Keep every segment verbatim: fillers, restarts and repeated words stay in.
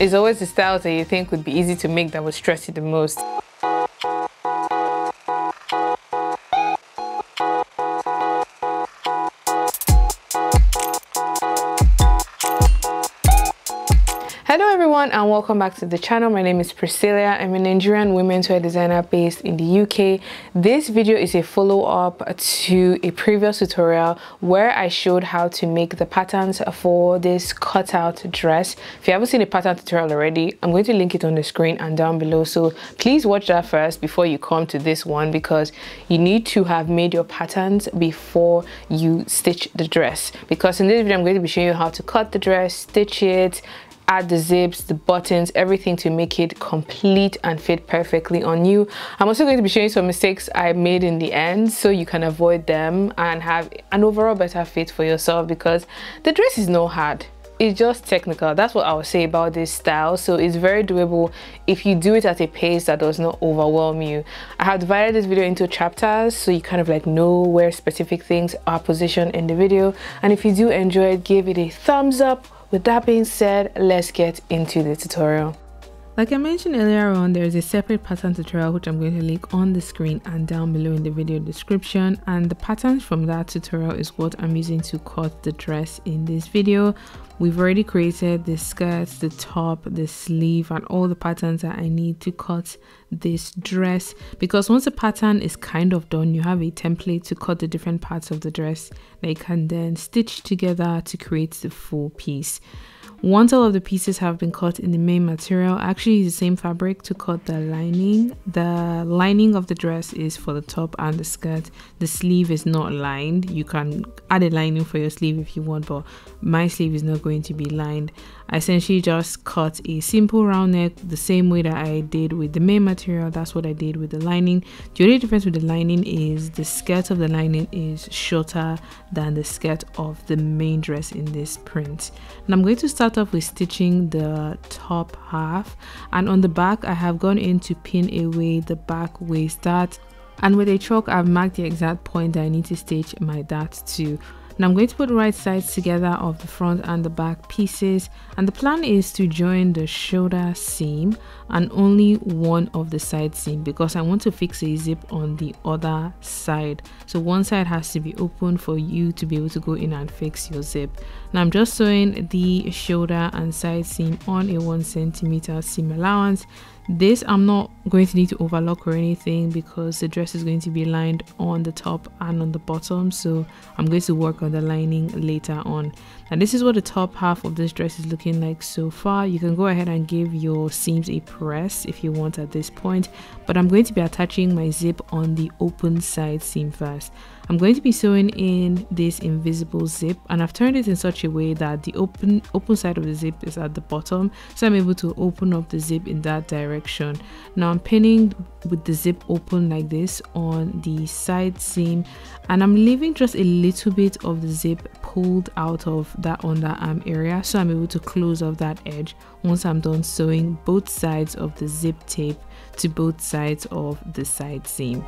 It's always the styles that you think would be easy to make that would stress you the most. Hello everyone and welcome back to the channel. My name is Priscilla. I'm a Nigerian women's wear designer based in the U K. This video is a follow-up to a previous tutorial where I showed how to make the patterns for this cutout dress. If you haven't seen the pattern tutorial already, I'm going to link it on the screen and down below, so please watch that first before you come to this one, because you need to have made your patterns before you stitch the dress. Because in this video I'm going to be showing you how to cut the dress, stitch it, add the zips, the buttons, everything to make it complete and fit perfectly on you. I'm also going to be showing some mistakes I made in the end so you can avoid them and have an overall better fit for yourself, because the dress is not hard. It's just technical. That's what I would say about this style. So it's very doable if you do it at a pace that does not overwhelm you. I have divided this video into chapters so you kind of like know where specific things are positioned in the video. And if you do enjoy it, give it a thumbs up. With that being said, let's get into the tutorial. Like I mentioned earlier on, there is a separate pattern tutorial which I'm going to link on the screen and down below in the video description, and the patterns from that tutorial is what I'm using to cut the dress in this video. We've already created the skirts, the top, the sleeve, and all the patterns that I need to cut this dress, because once the pattern is kind of done, you have a template to cut the different parts of the dress that you can then stitch together to create the full piece. Once all of the pieces have been cut in the main material, I actually use the same fabric to cut the lining. The lining of the dress is for the top and the skirt. The sleeve is not lined. You can add a lining for your sleeve if you want, but my sleeve is not going to be lined. I essentially just cut a simple round neck the same way that I did with the main material. That's what I did with the lining. The only difference with the lining is the skirt of the lining is shorter than the skirt of the main dress in this print. And I'm going to start off with stitching the top half, and on the back I have gone in to pin away the back waist dart, and with a chalk I've marked the exact point that I need to stitch my dart to. Now I'm going to put right sides together of the front and the back pieces, and the plan is to join the shoulder seam and only one of the side seam, because I want to fix a zip on the other side. So one side has to be open for you to be able to go in and fix your zip. Now I'm just sewing the shoulder and side seam on a one centimeter seam allowance. This I'm not going to need to overlock or anything, because the dress is going to be lined on the top and on the bottom, so I'm going to work on the lining later on. And this is what the top half of this dress is looking like so far. You can go ahead and give your seams a press if you want at this point, but I'm going to be attaching my zip on the open side seam first. I'm going to be sewing in this invisible zip, and I've turned it in such a way that the open open side of the zip is at the bottom, so I'm able to open up the zip in that direction. Now I'm pinning with the zip open like this on the side seam, and I'm leaving just a little bit of the zip pulled out of that underarm area, so I'm able to close off that edge once I'm done sewing both sides of the zip tape to both sides of the side seam.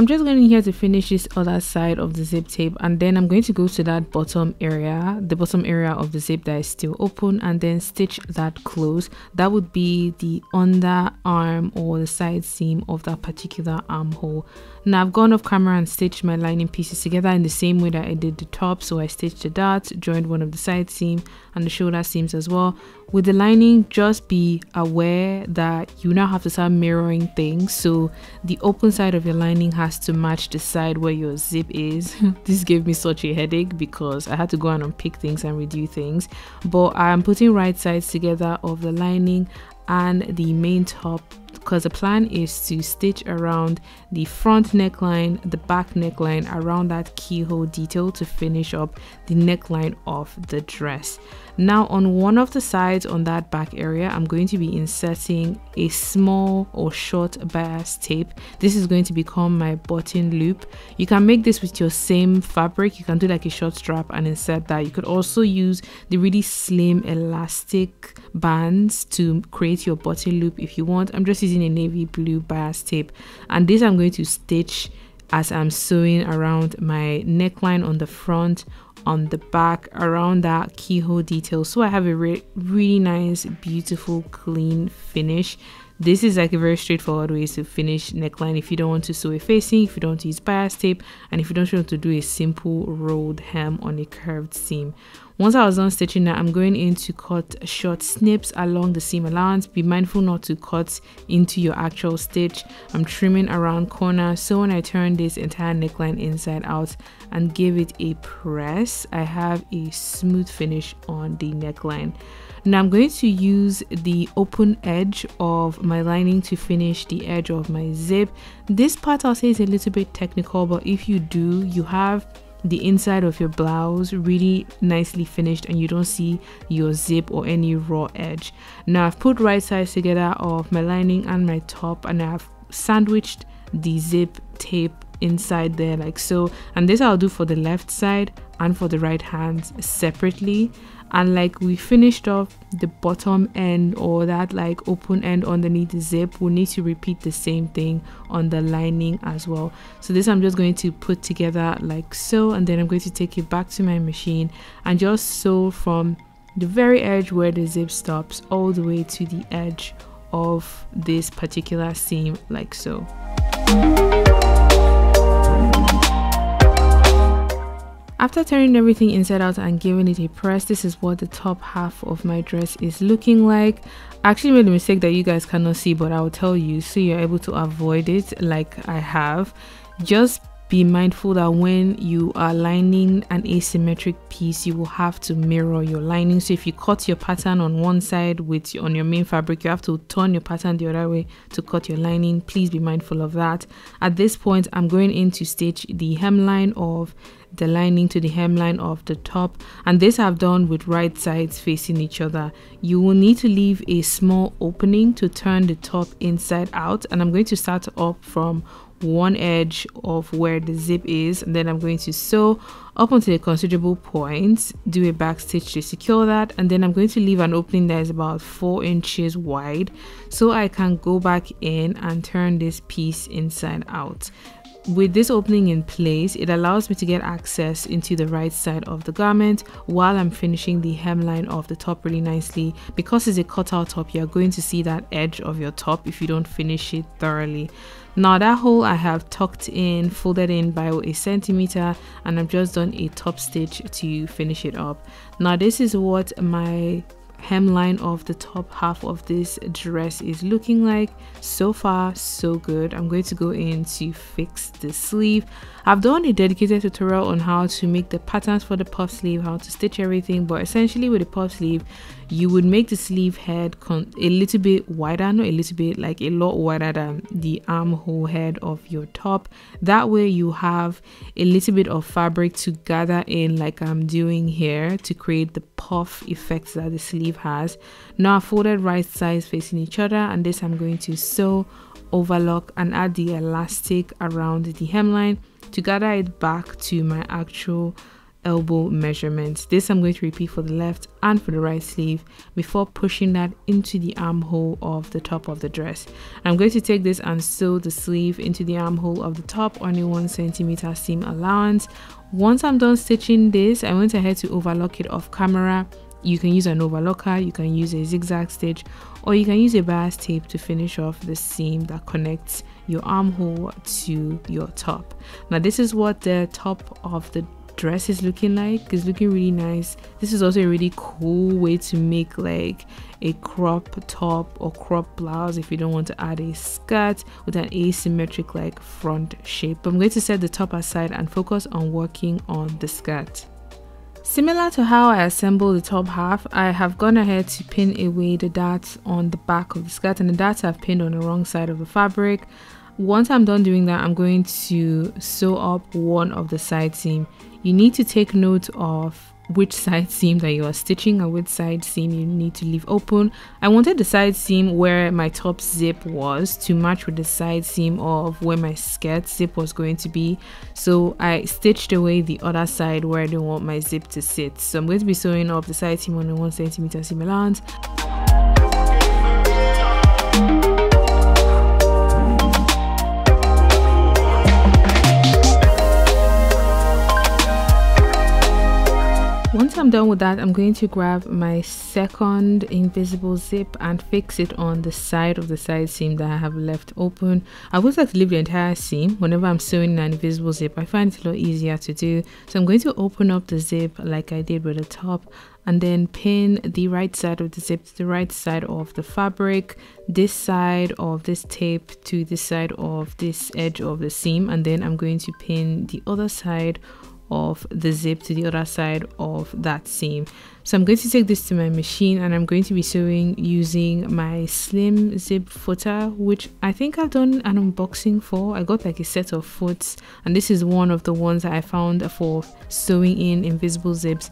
I'm just going in here to finish this other side of the zip tape, and then I'm going to go to that bottom area, the bottom area of the zip that is still open, and then stitch that close. That would be the underarm or the side seam of that particular armhole. Now I've gone off camera and stitched my lining pieces together in the same way that I did the top. So I stitched the dart, joined one of the side seam and the shoulder seams as well. With the lining, just be aware that you now have to start mirroring things, so the open side of your lining has to match the side where your zip is. This gave me such a headache because I had to go and unpick things and redo things, but I'm putting right sides together of the lining and the main top, because the plan is to stitch around the front neckline, the back neckline, around that keyhole detail to finish up the neckline of the dress. Now on one of the sides on that back area, I'm going to be inserting a small or short bias tape. This is going to become my button loop. You can make this with your same fabric. You can do like a short strap and insert that. You could also use the really slim elastic bands to create your button loop if you want. I'm just just using a navy blue bias tape, and this I'm going to stitch as I'm sewing around my neckline on the front, on the back, around that keyhole detail, so I have a re really nice, beautiful, clean finish. This is like a very straightforward way to finish neckline if you don't want to sew a facing, if you don't want to use bias tape, and if you don't want to do a simple rolled hem on a curved seam. Once I was done stitching that, I'm going in to cut short snips along the seam allowance. Be mindful not to cut into your actual stitch. I'm trimming around corners, so when I turn this entire neckline inside out and give it a press, I have a smooth finish on the neckline. Now I'm going to use the open edge of my lining to finish the edge of my zip. This part I'll say is a little bit technical, but if you do, you have the inside of your blouse really nicely finished and you don't see your zip or any raw edge. Now I've put right sides together of my lining and my top, and I've sandwiched the zip tape inside there like so, and this I'll do for the left side and for the right hand separately. And like we finished off the bottom end, or that like open end underneath the zip, we'll need to repeat the same thing on the lining as well. So this I'm just going to put together like so, and then I'm going to take it back to my machine and just sew from the very edge where the zip stops all the way to the edge of this particular seam like so. After turning everything inside out and giving it a press, this is what the top half of my dress is looking like. I actually made a mistake that you guys cannot see, but I will tell you so you're able to avoid it like I have. Just be mindful that when you are lining an asymmetric piece, you will have to mirror your lining. So if you cut your pattern on one side with on your main fabric, you have to turn your pattern the other way to cut your lining. Please be mindful of that. At this point, I'm going in to stitch the hemline of the lining to the hemline of the top, and this I've done with right sides facing each other. You will need to leave a small opening to turn the top inside out, and I'm going to start up from one edge of where the zip is, and then I'm going to sew up until a considerable point, do a back stitch to secure that, and then I'm going to leave an opening that is about four inches wide so I can go back in and turn this piece inside out. With this opening in place, it allows me to get access into the right side of the garment while I'm finishing the hemline of the top really nicely. Because it's a cutout top, you're going to see that edge of your top if you don't finish it thoroughly. Now that hole I have tucked in, folded in by a centimeter, and I've just done a top stitch to finish it up. Now this is what my hemline of the top half of this dress is looking like. So far so good. I'm going to go in to fix the sleeve. I've done a dedicated tutorial on how to make the patterns for the puff sleeve, how to stitch everything, but essentially with a puff sleeve you would make the sleeve head con a little bit wider, not a little bit, like a lot wider than the armhole head of your top. That way you have a little bit of fabric to gather in like I'm doing here to create the puff effects that the sleeve has. Now I folded right sides facing each other, and this I'm going to sew, overlock, and add the elastic around the hemline to gather it back to my actual elbow measurements. This I'm going to repeat for the left and for the right sleeve before pushing that into the armhole of the top of the dress. I'm going to take this and sew the sleeve into the armhole of the top on a one centimeter seam allowance. Once I'm done stitching this, I went ahead to overlock it off camera. You can use an overlocker, you can use a zigzag stitch, or you can use a bias tape to finish off the seam that connects your armhole to your top. Now this is what the top of the dress is looking like. It's looking really nice. This is also a really cool way to make like a crop top or crop blouse if you don't want to add a skirt with an asymmetric like front shape. But I'm going to set the top aside and focus on working on the skirt. Similar to how I assemble the top half, I have gone ahead to pin away the darts on the back of the skirt, and the darts I've pinned on the wrong side of the fabric. Once I'm done doing that, I'm going to sew up one of the side seam. You need to take note of which side seam that you are stitching and which side seam you need to leave open. I wanted the side seam where my top zip was to match with the side seam of where my skirt zip was going to be, so I stitched away the other side where I didn't want my zip to sit. So I'm going to be sewing up the side seam on a one centimeter seam allowance. I'm done with that, I'm going to grab my second invisible zip and fix it on the side of the side seam that I have left open. I would like to leave the entire seam whenever I'm sewing an invisible zip. I find it a lot easier to do. So I'm going to open up the zip like I did with the top and then pin the right side of the zip to the right side of the fabric, this side of this tape to this side of this edge of the seam, and then I'm going to pin the other side of the zip to the other side of that seam. So I'm going to take this to my machine and I'm going to be sewing using my slim zip footer, which I think I've done an unboxing for. I got like a set of foots and this is one of the ones that I found for sewing in invisible zips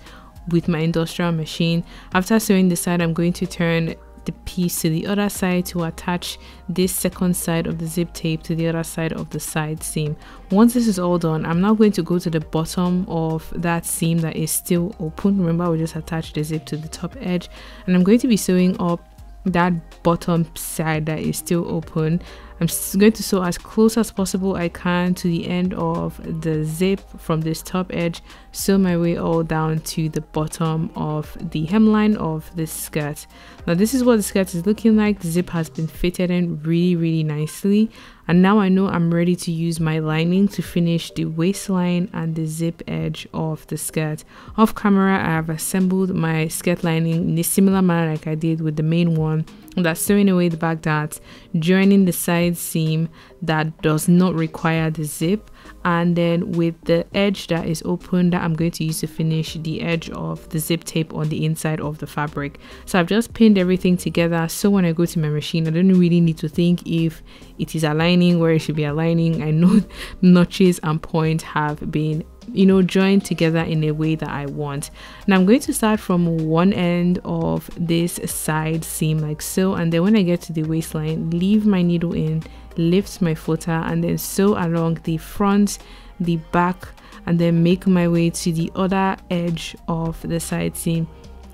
with my industrial machine. After sewing this side, I'm going to turn the piece to the other side to attach this second side of the zip tape to the other side of the side seam. Once this is all done, I'm now going to go to the bottom of that seam that is still open. Remember, we just attached the zip to the top edge, and I'm going to be sewing up that bottom side that is still open. I'm going to sew as close as possible I can to the end of the zip from this top edge, sew my way all down to the bottom of the hemline of this skirt. Now this is what the skirt is looking like. The zip has been fitted in really really nicely, and now I know I'm ready to use my lining to finish the waistline and the zip edge of the skirt. Off camera, I have assembled my skirt lining in a similar manner like I did with the main one. That's sewing away the back darts, joining the side seam that does not require the zip, and then with the edge that is open that I'm going to use to finish the edge of the zip tape on the inside of the fabric. So I've just pinned everything together, so when I go to my machine I don't really need to think if it is aligning where it should be aligning. I know notches and points have been you know joined together in a way that I want. Now I'm going to start from one end of this side seam like so, and then when I get to the waistline, leave my needle in, lift my footer, and then sew along the front, the back, and then make my way to the other edge of the side seam.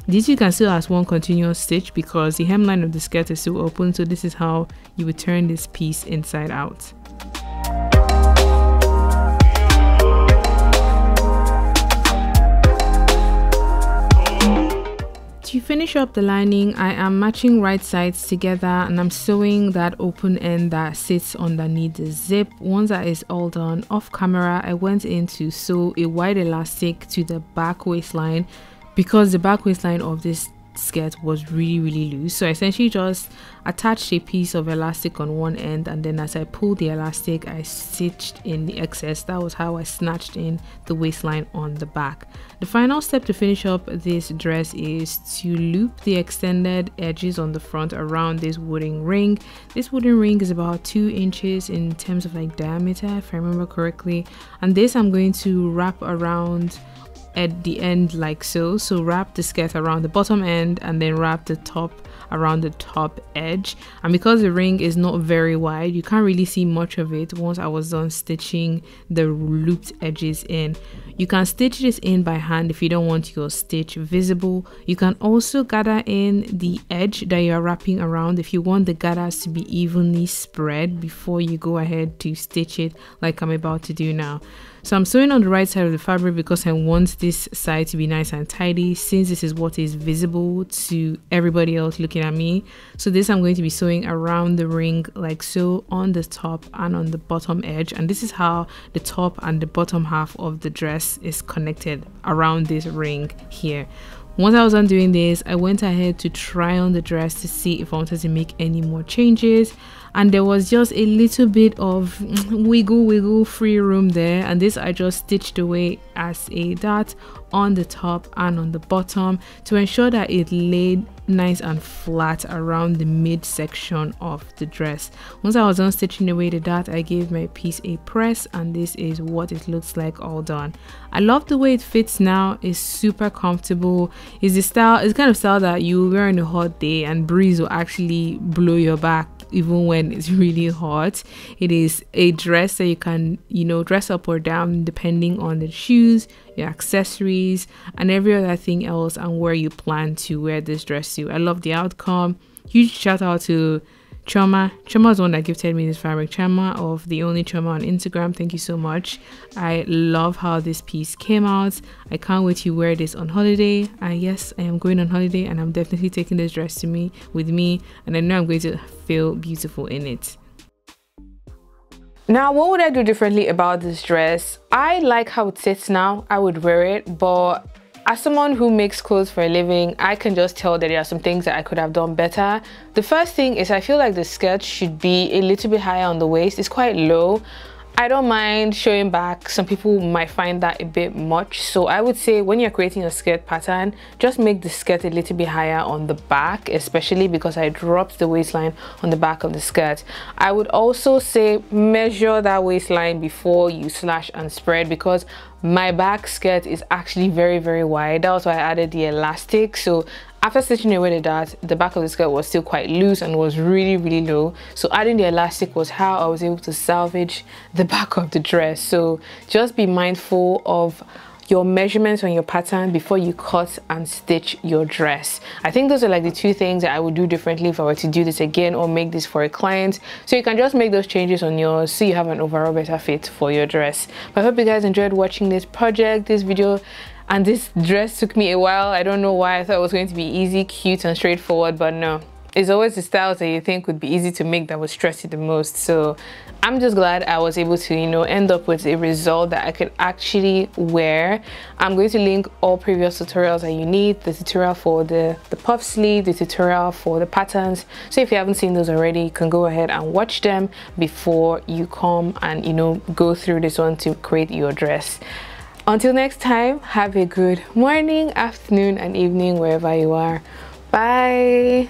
This you can sew as one continuous stitch because the hemline of the skirt is still open, so this is how you would turn this piece inside out. To finish up the lining, I am matching right sides together and I'm sewing that open end that sits underneath the zip. Once that is all done, off camera I went in to sew a wide elastic to the back waistline because the back waistline of this skirt was really really loose, so I essentially just attached a piece of elastic on one end, and then as I pulled the elastic I stitched in the excess. That was how I snatched in the waistline on the back. The final step to finish up this dress is to loop the extended edges on the front around this wooden ring. This wooden ring is about two inches in terms of like diameter if I remember correctly, and this I'm going to wrap around at the end like so. So wrap the skirt around the bottom end and then wrap the top around the top edge, and because the ring is not very wide you can't really see much of it once I was done stitching the looped edges in. You can stitch this in by hand if you don't want your stitch visible. You can also gather in the edge that you are wrapping around if you want the gathers to be evenly spread before you go ahead to stitch it like I'm about to do now. So I'm sewing on the right side of the fabric because I want this side to be nice and tidy since this is what is visible to everybody else looking at me. So this I'm going to be sewing around the ring like so on the top and on the bottom edge, and this is how the top and the bottom half of the dress is connected around this ring here. Once I was done doing this, I went ahead to try on the dress to see if I wanted to make any more changes, and there was just a little bit of wiggle wiggle free room there, and this I just stitched away as a dart on the top and on the bottom to ensure that it laid nice and flat around the mid section of the dress. Once I was done stitching away the dart, I gave my piece a press and this is what it looks like all done. I love the way it fits now. It's super comfortable. It's the style, it's the kind of style that you wear on a hot day and breeze will actually blow your back even when it's really hot. It is a dress that you can you know dress up or down depending on the shoes, your accessories, and every other thing else and where you plan to wear this dress to. I love the outcome. Huge shout out to Choma. Choma is the one that gifted me this fabric. Choma of The Only Choma on Instagram. Thank you so much. I love how this piece came out. I can't wait to wear this on holiday. And yes, I am going on holiday and I'm definitely taking this dress to me with me. And I know I'm going to feel beautiful in it. Now, what would I do differently about this dress? I like how it sits now. I would wear it, but as someone who makes clothes for a living, I can just tell that there are some things that I could have done better. The first thing is I feel like the skirt should be a little bit higher on the waist. It's quite low. I don't mind showing back. Some people might find that a bit much. So I would say when you're creating a skirt pattern, just make the skirt a little bit higher on the back, especially because I dropped the waistline on the back of the skirt. I would also say measure that waistline before you slash and spread, because my back skirt is actually very, very wide. That was why I added the elastic. So after stitching away the dart, the back of the skirt was still quite loose and was really, really low. So adding the elastic was how I was able to salvage the back of the dress. So just be mindful of your measurements on your pattern before you cut and stitch your dress. I think those are like the two things that I would do differently if I were to do this again or make this for a client. So you can just make those changes on yours so you have an overall better fit for your dress. But I hope you guys enjoyed watching this project, this video. And this dress took me a while. I don't know why. I thought it was going to be easy, cute, and straightforward, but no. It's always the styles that you think would be easy to make that would stress you the most. So I'm just glad I was able to, you know, end up with a result that I could actually wear. I'm going to link all previous tutorials that you need, the tutorial for the, the puff sleeve, the tutorial for the patterns. So if you haven't seen those already, you can go ahead and watch them before you come and, you know, go through this one to create your dress. Until next time, have a good morning, afternoon, and evening wherever you are. Bye!